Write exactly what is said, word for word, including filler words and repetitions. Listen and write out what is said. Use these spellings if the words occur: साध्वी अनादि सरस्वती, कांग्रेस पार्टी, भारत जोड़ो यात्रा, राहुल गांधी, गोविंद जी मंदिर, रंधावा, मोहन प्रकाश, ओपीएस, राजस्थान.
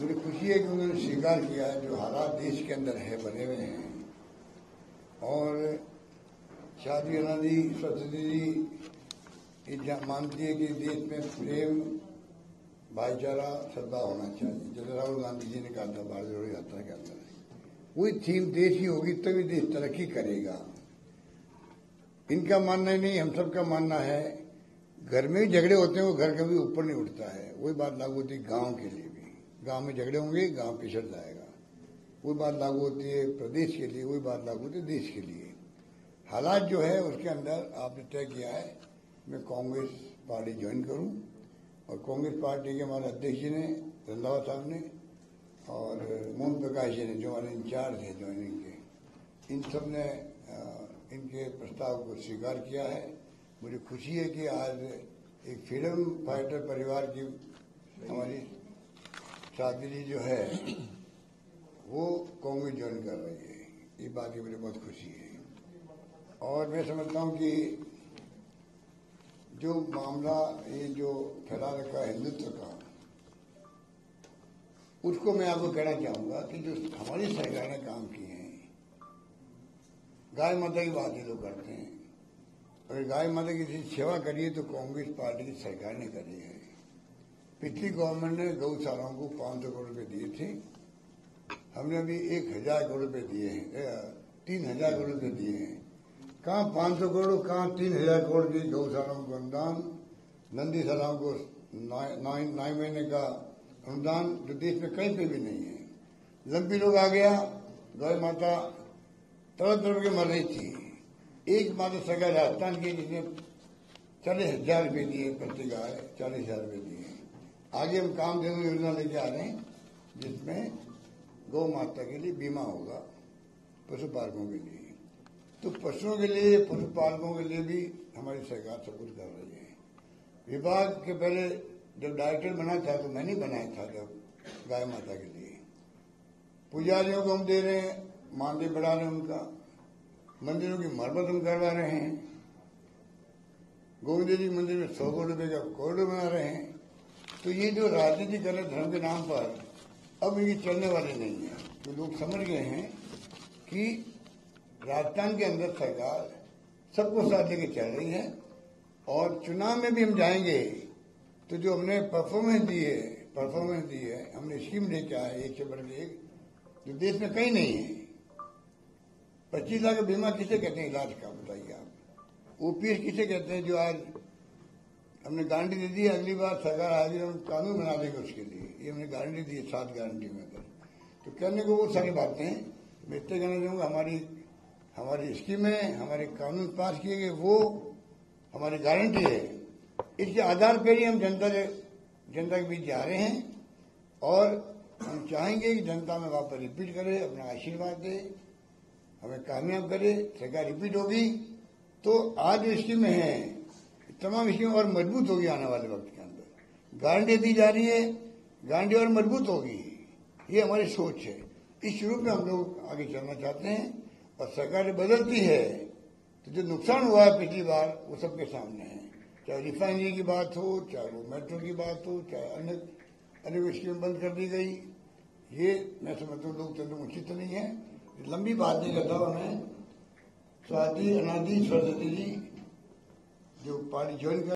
मुझे खुशी है कि उन्होंने स्वीकार किया जो हालात देश के अंदर है बने हुए हैं। और साध्वी अनादि सरस्वती जी ये मानती है कि देश में प्रेम भाईचारा सद्भाव होना चाहिए, जैसे राहुल गांधी जी ने कहा था भारत जोड़ो यात्रा के अंदर। वही थीम देश ही होगी तभी देश तरक्की करेगा। इनका मानना ही नहीं, हम सबका मानना है। घर में भी झगड़े होते हैं, वो घर कभी ऊपर नहीं उठता है। वही बात लागू होती है गांव के लिए भी। गांव में झगड़े होंगे, गांव पिछड़ जाएगा। वही बात लागू होती है प्रदेश के लिए, वही बात लागू होती है देश के लिए। हालात जो है उसके अंदर आपने तय किया है मैं कांग्रेस पार्टी ज्वाइन करूँ, और कांग्रेस पार्टी के हमारे अध्यक्ष जी ने, रंधावा साहब ने, और मोहन प्रकाश जी ने जो हमारे इंचार्ज हैं ज्वाइनिंग के, इन सब ने इनके प्रस्ताव को स्वीकार किया है। मुझे खुशी है कि आज एक फ्रीडम फाइटर परिवार की हमारी साध्वी जी जो है वो कांग्रेस ज्वाइन कर रही है, ये बात की मुझे बहुत खुशी है। और मैं समझता हूँ कि जो मामला ये जो फैला रखा हिंदुत्व का, उसको मैं आपको कहना चाहूंगा कि जो हमारी सरकार ने काम किए हैं, गाय माता की बात ये लोग करते हैं। अगर गाय माता की किसी सेवा करिए तो कांग्रेस पार्टी की सरकार ने करी है। पिछली गवर्नमेंट ने गौशालाओं को पांच सौ करोड़ रुपए दिए थे, हमने अभी एक हजार करोड़ रुपए दिए हैं, तीन हजार करोड़ रुपए दिए हैं। कहाँ पांच सौ करोड़, कहाँ तीन हजार करोड़ दिए गौशालाओं को अनुदान, नंदीशालाओं को नौ महीने का अनुदान, जो देश में कहीं पे भी नहीं है। लंबी रोग आ गया, गाय माता तरह तरह के मर रही थी। एक माता सरकार राजस्थान की जिसने चालीस हजार रुपये दिए प्रति गाय, चालीस हजार रुपये दिए। आगे हम काम देने योजना लेके आ रहे हैं जिसमें गौ माता के लिए बीमा होगा पशुपालकों के लिए। तो पशुओं के लिए, पशुपालकों के लिए भी हमारी सरकार सब कुछ कर रही है। विभाग के पहले जब डायरेक्टर बना था तो मैंने बनाया था जब गाय माता के लिए। पुजारियों को हम दे रहे हैं, मानदेय बढ़ा रहे हैं उनका, मंदिरों की मरम्मत हम करवा रहे हैं, गोविंद जी मंदिर में सौ करोड़ रुपए का कॉरिडोर बना रहे हैं। तो ये जो राजनीति कर रहे धर्म के नाम पर, अब ये चलने वाले नहीं है। तो लोग समझ गए हैं कि राजस्थान के अंदर सरकार सबको साथ लेके चल रही है। और चुनाव में भी हम जाएंगे तो जो हमने परफॉर्मेंस दी है, परफॉर्मेंस दी है हमने स्कीम लेके आए एक से बढ़कर एक, जो देश में कहीं नहीं है। पच्चीस लाख का बीमा किसे कहते हैं इलाज का, बताइए आप। ओपीएस किसे कहते हैं, जो आज हमने गारंटी दे दी है अगली बार सरकार आज हम कानून बना देंगे उसके लिए, ये हमने गारंटी दी है सात गारंटी में। तो कहने को वो सारी बातें हैं, मैं इतने कहना चाहूँगा हमारी हमारी स्कीमें, हमारे कानून पास किए गए वो हमारी गारंटी है। इसके आधार पर ही हम जनता के जनता के बीच जा रहे हैं, और हम चाहेंगे कि जनता में वापस रिपीट करे, अपना आशीर्वाद दे, हमें कामयाब करे, सरकार रिपीट होगी। तो आज जो स्कीमें हैं तमाम स्कीमें और मजबूत होगी आने वाले वक्त के अंदर। गारंटी दी जा रही है, गारंटी और मजबूत होगी, ये हमारी सोच है। इस रूप में हम लोग आगे चलना चाहते हैं। और सरकार बदलती है तो जो नुकसान हुआ है पिछली बार वो सबके सामने है, चाहे रिफाइनरी की बात हो, चाहे वो मेट्रो की बात हो, चाहे अन्य अन्य स्कीम बंद कर दी गई। ये मैं समझता हूँ लोकतंत्र में उचित नहीं है। लंबी बात नहीं करता हूँ मैं। साध्वी अनादि सरस्वती जी जो पार्टी ज्वाइन कर